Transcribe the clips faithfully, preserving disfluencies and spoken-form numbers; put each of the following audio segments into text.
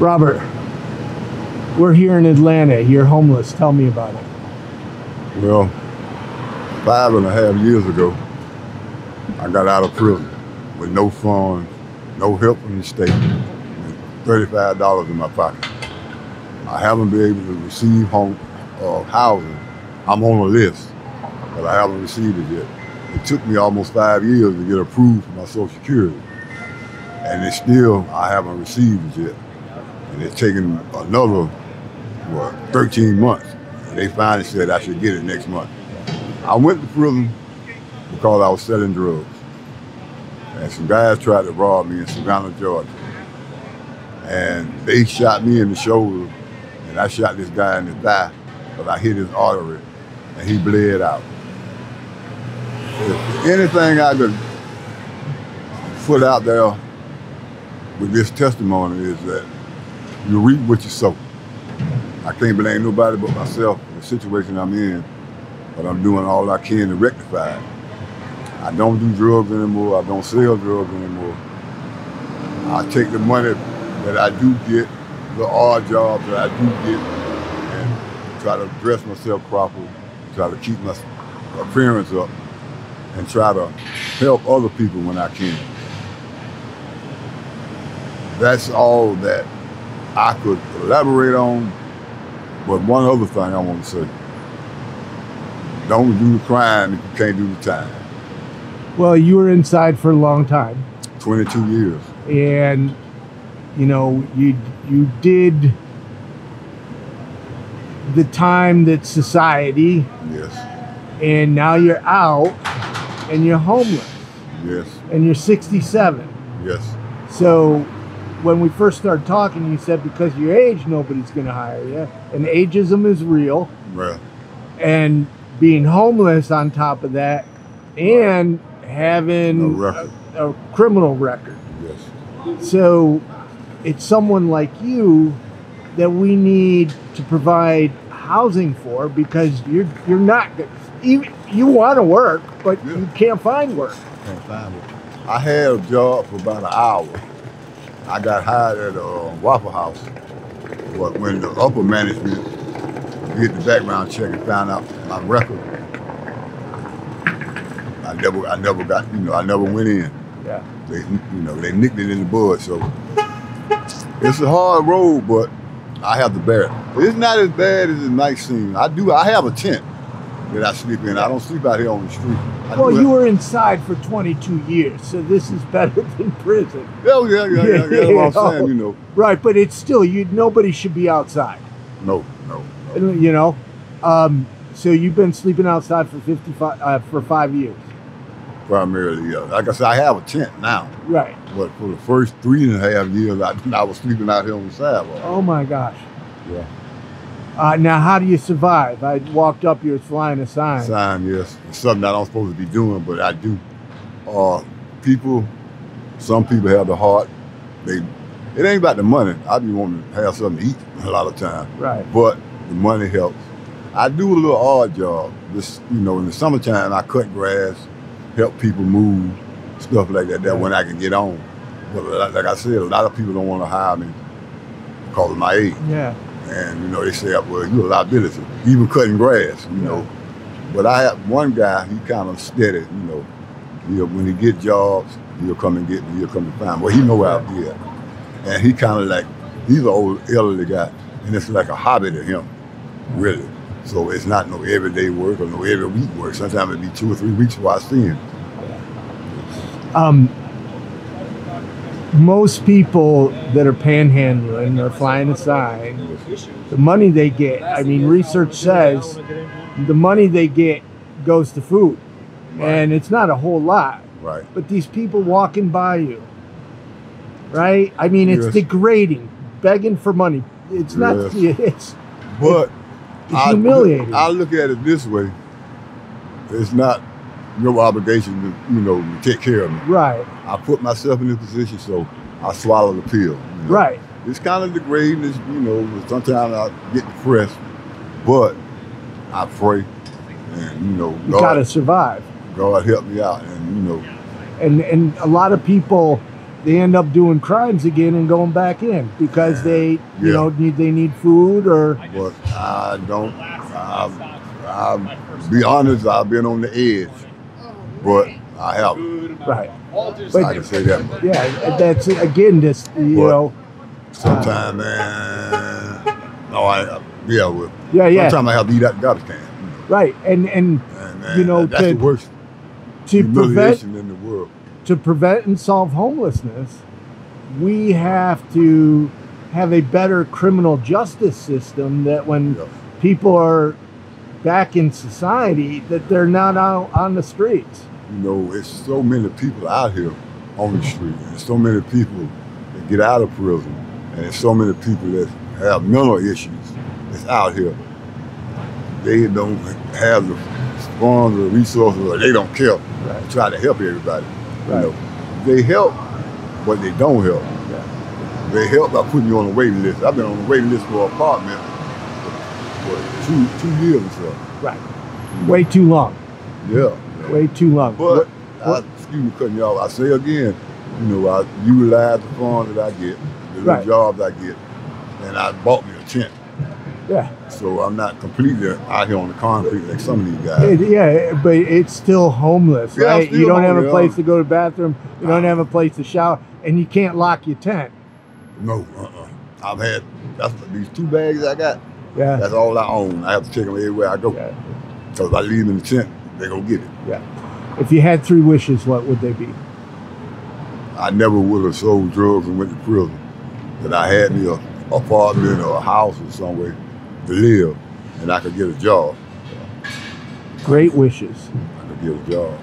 Robert, we're here in Atlanta. You're homeless. Tell me about it. Well, five and a half years ago, I got out of prison with no funds, no help from the state, and thirty-five dollars in my pocket. I haven't been able to receive home uh, housing. I'm on a list, but I haven't received it yet. It took me almost five years to get approved for my Social Security, and it still, I haven't received it yet. And it's taken another what, thirteen months. And they finally said I should get it next month. I went to prison because I was selling drugs. And some guys tried to rob me in Savannah, Georgia. And they shot me in the shoulder, and I shot this guy in the thigh, but I hit his artery, and he bled out. If anything I could put out there with this testimony is that you reap what you sow. I can't blame nobody but myself for the situation I'm in, but I'm doing all I can to rectify it. I don't do drugs anymore. I don't sell drugs anymore. I take the money that I do get, the odd jobs that I do get, and try to dress myself properly, try to keep my appearance up, and try to help other people when I can. That's all that I could elaborate on, but one other thing I want to say. Don't do the crime if you can't do the time. Well, you were inside for a long time. twenty-two years. And, you know, you, you did the time that society. Yes. And now you're out and you're homeless. Yes. And you're sixty-seven. Yes. So when we first started talking, you said because of your age, nobody's going to hire you. And ageism is real. Right. And being homeless on top of that, and right, having no record. A, a criminal record. Yes. So it's someone like you that we need to provide housing for, because you're you're not good. You, you want to work, but yeah, you can't find work. Can't find work. I had a job for about an hour. I got hired at a Waffle House, but when the upper management did the background check and found out my record, I never, I never got, you know, I never went in. Yeah. They, you know, they nicked it in the bud. So it's a hard road, but I have to bear it. But it's not as bad as it might seem. I do, I have a tent that I sleep in. I don't sleep out here on the street. I well, you were inside for twenty-two years, so this is better than prison. Oh, yeah, yeah, yeah, yeah, yeah. What I'm saying, you know. Right, but it's still, you. nobody should be outside. No, no, no. You know, um, so you've been sleeping outside for fifty-five uh, for five years. Primarily, yeah. Like I said, I have a tent now. Right. But for the first three and a half years, I, I was sleeping out here on the sidewalk. Oh, my gosh. Yeah. Uh, now, how do you survive? I walked up here flying a sign. Sign, yes. It's something I don't supposed to be doing, but I do. Uh, people, some people have the heart. They, it ain't about the money. I be wanting to have something to eat a lot of time. Right. But the money helps. I do a little odd job. This, you know, in the summertime, I cut grass, help people move, stuff like that. That right, when I can get on. But like I said, a lot of people don't want to hire me because of my age. Yeah. And, you know, they say, well, you're a liability, even cutting grass, you know. But I have one guy, he kind of steady, you know. He'll, when he get jobs, he'll come and get me, he'll come and find me. Well, he know where I'm here. And he kind of like, he's an old, elderly guy, and it's like a hobby to him, really. So it's not no everyday work or no every week work. Sometimes it'd be two or three weeks before I see him. Um. Most people that are panhandling or flying a sign, the money they get, I mean, research says the money they get goes to food. Right. And it's not a whole lot. Right. But these people walking by you, right? I mean, it's yes, degrading, begging for money. It's not, yes, it's, but it's I humiliating. Look, I look at it this way. It's not your obligation to, you know, to take care of me. Right. I put myself in this position, so I swallow the pill. You know? Right. It's kind of degrading, it's, you know, sometimes I get depressed, but I pray and, you know, God, you gotta survive. God help me out and, you know. And, and a lot of people they end up doing crimes again and going back in because yeah. they, you yeah. know, need they need food or. But I don't. I'll be honest. I've been on the edge, but I haven't. Right. But I can say that much. Yeah, that's again. This you but know. Sometimes, man. Uh, no, I yeah. Well, yeah, yeah. Sometimes I have to eat out the garbage can. Right, and and, and, and you know that's to, the worst to prevent in the world. To prevent and solve homelessness, we have to have a better criminal justice system that when yes. people are back in society, that they're not out on the streets. You know, it's so many people out here on the street, and so many people that get out of prison, and there's so many people that have mental issues that's out here. They don't have the funds or resources, or they don't care. Right. They try to help everybody. Right. You know, they help, but they don't help. Yeah. They help by putting you on a waiting list. I've been on a waiting list for an apartment for, for two two years or so. Right. Way too long. Yeah. yeah. Way too long. But, what, what? I, excuse me cutting y'all, I say again, you know, I utilize the funds that I get, the right. jobs I get, and I bought me a tent. Yeah. So I'm not completely out here on the concrete like some of these guys. It, yeah, but it's still homeless, yeah, right? Still you don't homeless. have a place to go to the bathroom. You nah. don't have a place to shower, and you can't lock your tent. No, uh-uh. I've had that's, these two bags I got. Yeah. That's all I own. I have to take them everywhere I go. Yeah. So if I leave them in the tent, they're going to get it. Yeah. If you had three wishes, what would they be? I never would have sold drugs and went to prison. That I had me a apartment or a house or somewhere to live, and I could get a job. Great wishes. I could get a job.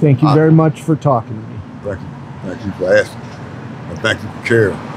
Thank you I, very much for talking to me. Thank you. Thank you for asking. And thank you for caring.